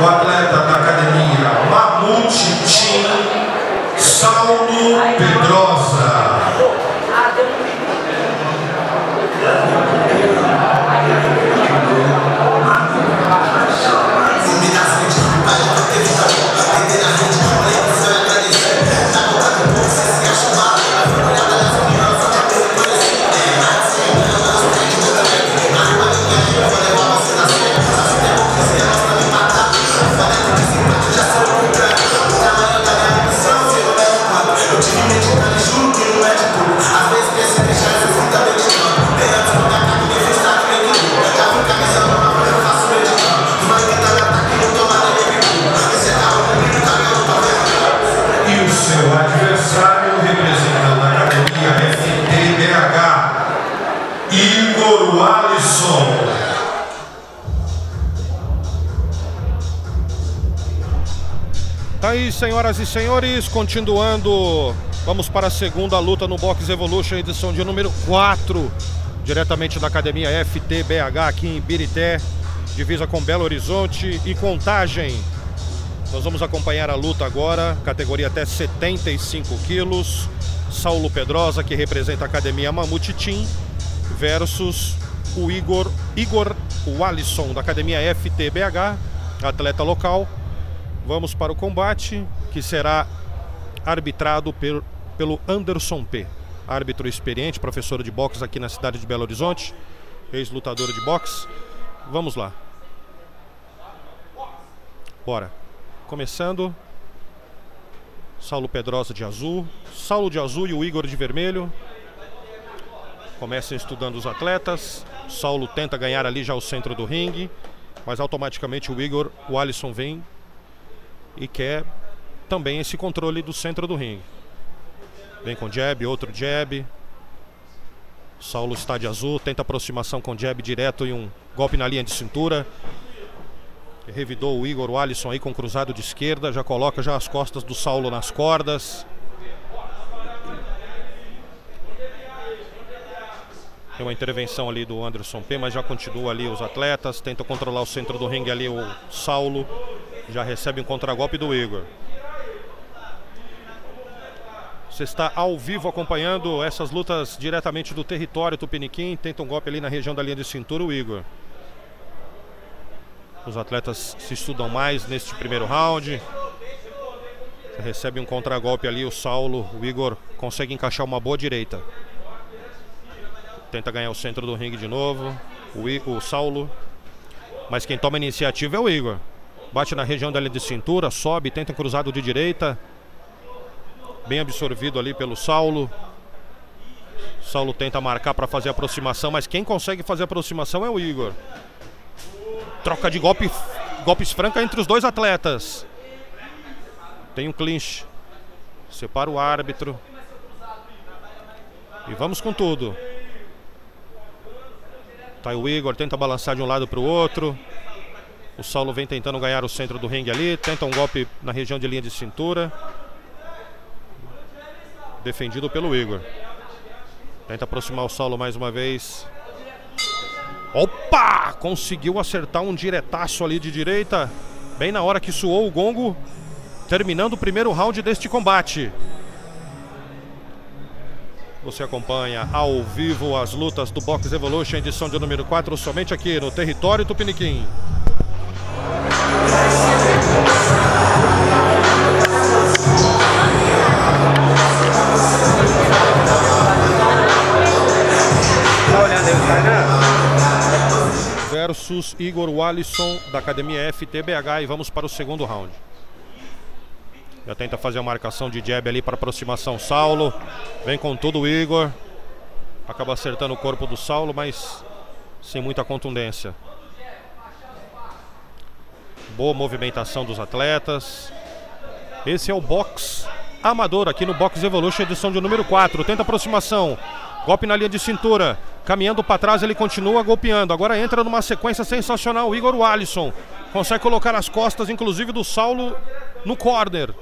o atleta da academia Mamute Team, Saulo Pedrosa. Adversário representando a academia FTBH, Igor Walisson. Tá aí, senhoras e senhores, continuando, vamos para a segunda luta no Box Evolution, edição de número 4, diretamente da academia FTBH aqui em Birité, divisa com Belo Horizonte e Contagem. Nós vamos acompanhar a luta agora, categoria até 75 quilos. Saulo Pedrosa, que representa a academia Mamute Team, versus o Igor Walisson, da academia FTBH, atleta local. Vamos para o combate, que será arbitrado pelo Anderson P, árbitro experiente, professor de boxe aqui na cidade de Belo Horizonte, ex-lutador de boxe. Vamos lá. Bora. Começando, Saulo Pedrosa de azul, Saulo de azul e o Igor de vermelho. Começam estudando os atletas. Saulo tenta ganhar ali já o centro do ringue, mas automaticamente o Igor Walisson vem e quer também esse controle do centro do ringue. Vem com jab, outro jab. Saulo está de azul, tenta aproximação com jab direto e um golpe na linha de cintura. Revidou o Igor Walisson aí com o cruzado de esquerda. Já coloca já as costas do Saulo nas cordas. Tem uma intervenção ali do Anderson P, mas já continua ali os atletas. Tentam controlar o centro do ringue ali o Saulo. Já recebe um contragolpe do Igor. Você está ao vivo acompanhando essas lutas diretamente do território Tupiniquim. Tenta um golpe ali na região da linha de cintura o Igor. Os atletas se estudam mais neste primeiro round. Recebe um contragolpe ali o Saulo. O Igor consegue encaixar uma boa direita. Tenta ganhar o centro do ringue de novo o Saulo. Mas quem toma a iniciativa é o Igor. Bate na região dele de cintura, sobe, tenta um cruzado de direita. Bem absorvido ali pelo Saulo. Saulo tenta marcar para fazer aproximação, mas quem consegue fazer aproximação é o Igor. Troca de golpes franca entre os dois atletas. Tem um clinch. Separa o árbitro. E vamos com tudo. Tá aí o Igor, tenta balançar de um lado para o outro. O Saulo vem tentando ganhar o centro do ringue ali. Tenta um golpe na região de linha de cintura. Defendido pelo Igor. Tenta aproximar o Saulo mais uma vez. Opa! Conseguiu acertar um diretaço ali de direita, bem na hora que soou o gongo, terminando o primeiro round deste combate. Você acompanha ao vivo as lutas do Box Evolution, edição de número 4, somente aqui no território Tupiniquim. Versus Igor Walisson, da academia FTBH, e vamos para o segundo round. Já tenta fazer a marcação de jab ali para aproximação Saulo. Vem com tudo o Igor. Acaba acertando o corpo do Saulo, mas sem muita contundência. Boa movimentação dos atletas. Esse é o box amador aqui no Box Evolution, edição de número 4. Tenta aproximação. Golpe na linha de cintura. Caminhando para trás, ele continua golpeando. Agora entra numa sequência sensacional. O Igor Walisson consegue colocar as costas, inclusive, do Saulo no corner.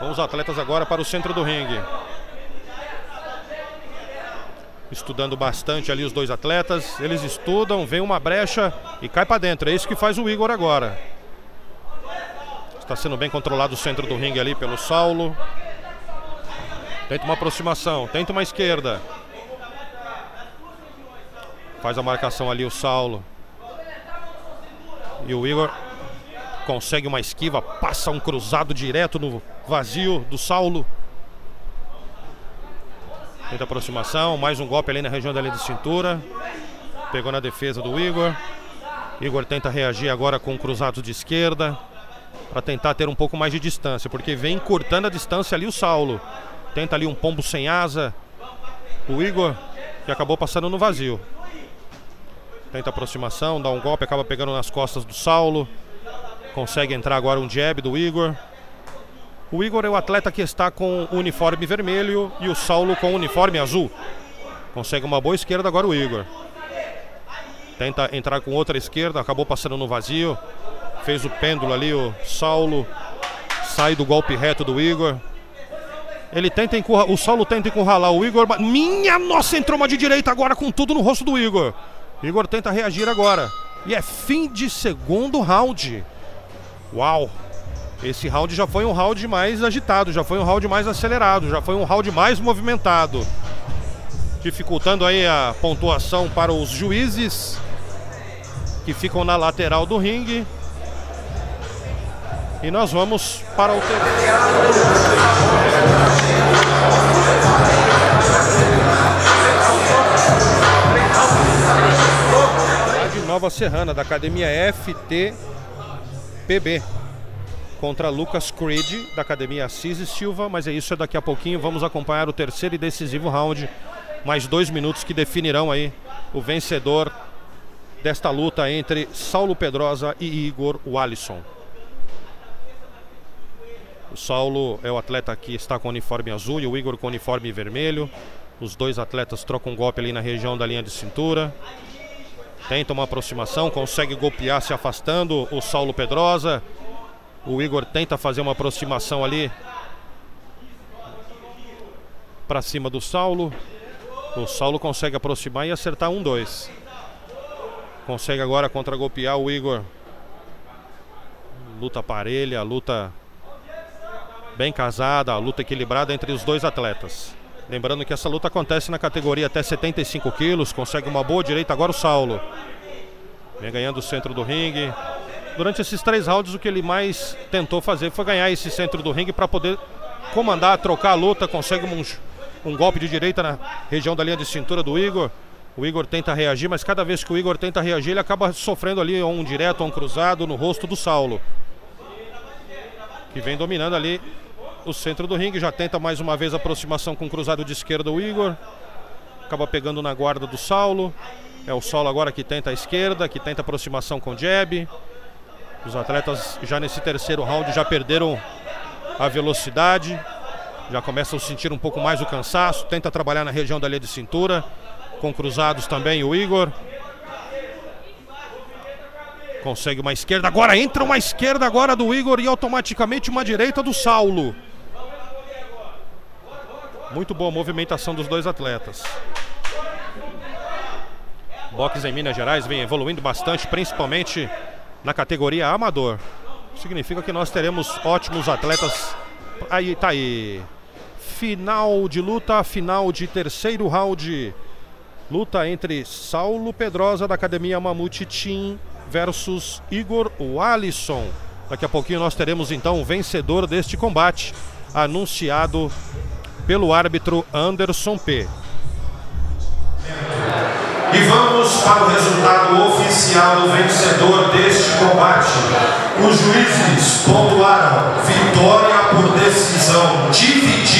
Vão os atletas agora para o centro do ringue. estudando bastante ali os dois atletas. Eles estudam, vem uma brecha e cai para dentro. É isso que faz o Igor agora. Está sendo bem controlado o centro do ringue ali pelo Saulo. Tenta uma aproximação, tenta uma esquerda. Faz a marcação ali o Saulo. E o Igor consegue uma esquiva, passa um cruzado direto no vazio do Saulo. Tenta aproximação, mais um golpe ali na região da linha de cintura. Pegou na defesa do Igor. Igor tenta reagir agora com um cruzado de esquerda para tentar ter um pouco mais de distância, porque vem cortando a distância ali o Saulo. Tenta ali um pombo sem asa o Igor, que acabou passando no vazio. Tenta aproximação, dá um golpe, acaba pegando nas costas do Saulo. Consegue entrar agora um jab do Igor. O Igor é o atleta que está com o uniforme vermelho e o Saulo com o uniforme azul. Consegue uma boa esquerda agora o Igor. Tenta entrar com outra esquerda, acabou passando no vazio. Fez o pêndulo ali o Saulo. Sai do golpe reto do Igor. Ele tenta encurralar, o Saulo tenta encurralar o Igor. Minha nossa, entrou uma de direita agora com tudo no rosto do Igor. Igor tenta reagir agora. E é fim de segundo round. Uau! Esse round já foi um round mais agitado, já foi um round mais acelerado, já foi um round mais movimentado. Dificultando aí a pontuação para os juízes, que ficam na lateral do ringue. E nós vamos para o Nova Serrana, da academia FTBH, contra Lucas Creed, da academia Assis e Silva. Mas é isso, daqui a pouquinho vamos acompanhar o terceiro e decisivo round, mais 2 minutos que definirão aí o vencedor desta luta entre Saulo Pedrosa e Igor Walisson. O Saulo é o atleta que está com o uniforme azul e o Igor com o uniforme vermelho. Os dois atletas trocam um golpe ali na região da linha de cintura. Tenta uma aproximação, consegue golpear se afastando o Saulo Pedrosa. O Igor tenta fazer uma aproximação ali para cima do Saulo. O Saulo consegue aproximar e acertar 1-2. Consegue agora contra-golpear o Igor. Luta parelha, luta bem casada, luta equilibrada entre os dois atletas. Lembrando que essa luta acontece na categoria até 75 quilos. Consegue uma boa direita agora o Saulo. Vem ganhando o centro do ringue. Durante esses 3 rounds o que ele mais tentou fazer foi ganhar esse centro do ringue para poder comandar, trocar a luta. Consegue um golpe de direita na região da linha de cintura do Igor. O Igor tenta reagir, mas cada vez que o Igor tenta reagir ele acaba sofrendo ali um direto ou um cruzado no rosto do Saulo, que vem dominando ali o centro do ringue. Já tenta mais uma vez a aproximação com o cruzado de esquerda o Igor. Acaba pegando na guarda do Saulo. É o Saulo agora que tenta a esquerda, que tenta aproximação com o jab. Os atletas já nesse terceiro round já perderam a velocidade, já começam a sentir um pouco mais o cansaço. Tenta trabalhar na região da linha de cintura com cruzados também o Igor. Consegue uma esquerda agora, entra uma esquerda agora do Igor e automaticamente uma direita do Saulo. Muito boa movimentação dos dois atletas. Boxe em Minas Gerais vem evoluindo bastante, principalmente na categoria amador. Significa que nós teremos ótimos atletas. Aí tá aí. Final de luta, final de terceiro round. Luta entre Saulo Pedrosa da academia Mamute Team versus Igor Walisson. Daqui a pouquinho nós teremos então o vencedor deste combate, anunciado pelo árbitro Anderson P. E vamos para o resultado oficial do vencedor deste combate. Os juízes pontuaram vitória por decisão dividida